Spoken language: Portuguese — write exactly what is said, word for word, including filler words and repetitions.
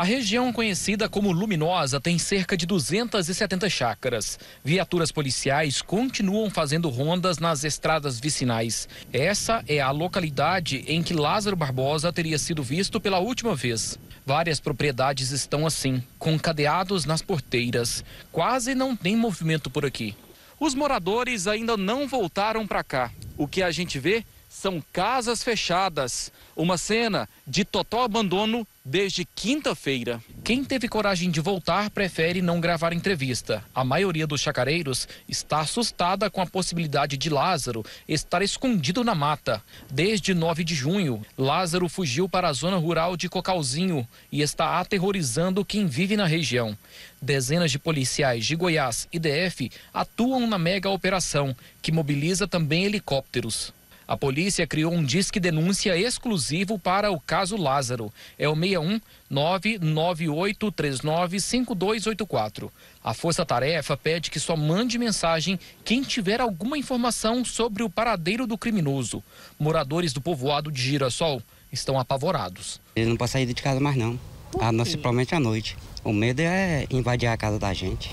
A região conhecida como Luminosa tem cerca de duzentas e setenta chácaras. Viaturas policiais continuam fazendo rondas nas estradas vicinais. Essa é a localidade em que Lázaro Barbosa teria sido visto pela última vez. Várias propriedades estão assim, com cadeados nas porteiras. Quase não tem movimento por aqui. Os moradores ainda não voltaram para cá. O que a gente vê são casas fechadas, uma cena de total abandono desde quinta-feira. Quem teve coragem de voltar prefere não gravar entrevista. A maioria dos chacareiros está assustada com a possibilidade de Lázaro estar escondido na mata. Desde nove de junho, Lázaro fugiu para a zona rural de Cocauzinho e está aterrorizando quem vive na região. Dezenas de policiais de Goiás e D F atuam na mega operação, que mobiliza também helicópteros. A polícia criou um disque denúncia exclusivo para o caso Lázaro. É o seis um nove nove oito três nove cinco dois oito quatro. A Força Tarefa pede que só mande mensagem quem tiver alguma informação sobre o paradeiro do criminoso. Moradores do povoado de Girassol estão apavorados. Ele não pode sair de casa mais não, principalmente à noite. O medo é invadir a casa da gente.